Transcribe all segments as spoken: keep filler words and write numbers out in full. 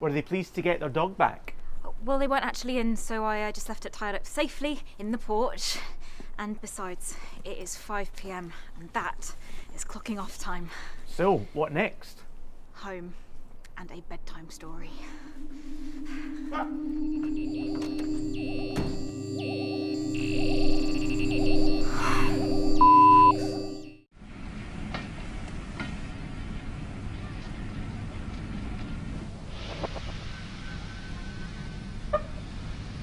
Were they pleased to get their dog back? Well, they weren't actually in, so I uh, just left it tied up safely in the porch. And besides, it is five p m and that is clocking off time. So, what next? Home and a bedtime story.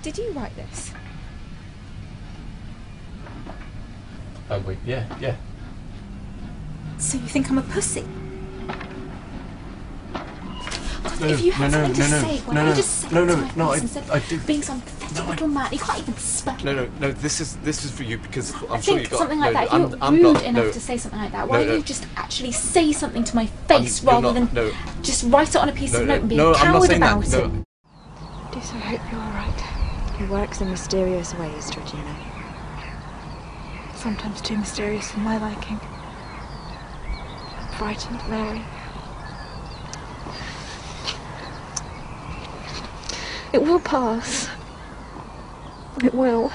Did you write this? Oh wait, yeah, yeah. So you think I'm a pussy? God, no, if you had no, something no, to no, say, why no, don't you just say no, no, it to my no, face no, I, I do. Being some pathetic no, little I, man, you can't even spell. No, no, no. This is this is for you because I'm I sure think you got something like no, that. If you're I'm, rude I'm not, enough no, to say something like that, why no, don't you just actually say something to my face I'm, rather not, than no, just write it on a piece no, of note and be no, a coward about that, it? No. Yes, I hope you're all right. He works in mysterious ways, Georgina. Sometimes too mysterious for my liking. I'm frightened, Mary. It will pass. It will.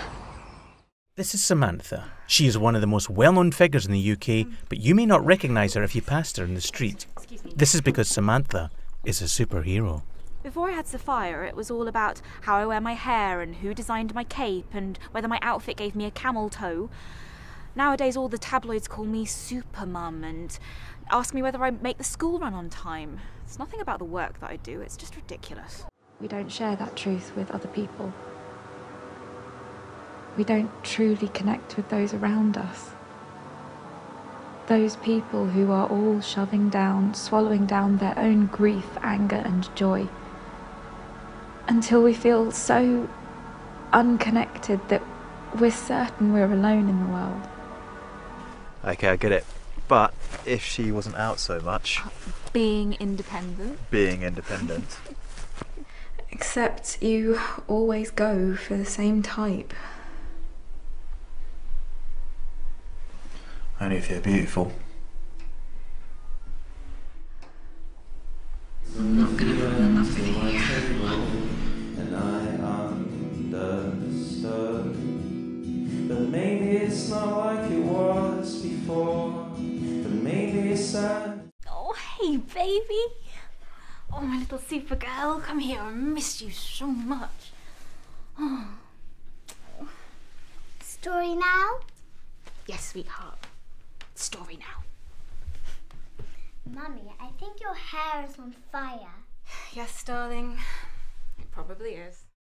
This is Samantha. She is one of the most well-known figures in the U K, but you may not recognise her if you passed her in the street. This is because Samantha is a superhero. Before I had Sapphire, it was all about how I wear my hair and who designed my cape and whether my outfit gave me a camel toe. Nowadays all the tabloids call me Supermum and ask me whether I make the school run on time. It's nothing about the work that I do, it's just ridiculous. We don't share that truth with other people. We don't truly connect with those around us. Those people who are all shoving down, swallowing down their own grief, anger and joy. Until we feel so unconnected that we're certain we're alone in the world. Okay, I get it. But if she wasn't out so much... Being independent. Being independent. Except you always go for the same type. Only if you're beautiful. I'm not gonna fall in love with you. And I understood. But maybe it's not like it was before. But maybe it's sad. Oh, hey, baby. Oh, my little Supergirl, come here. I missed you so much. Oh. Story now? Yes, sweetheart. Story now. Mummy, I think your hair is on fire. Yes, darling. It probably is.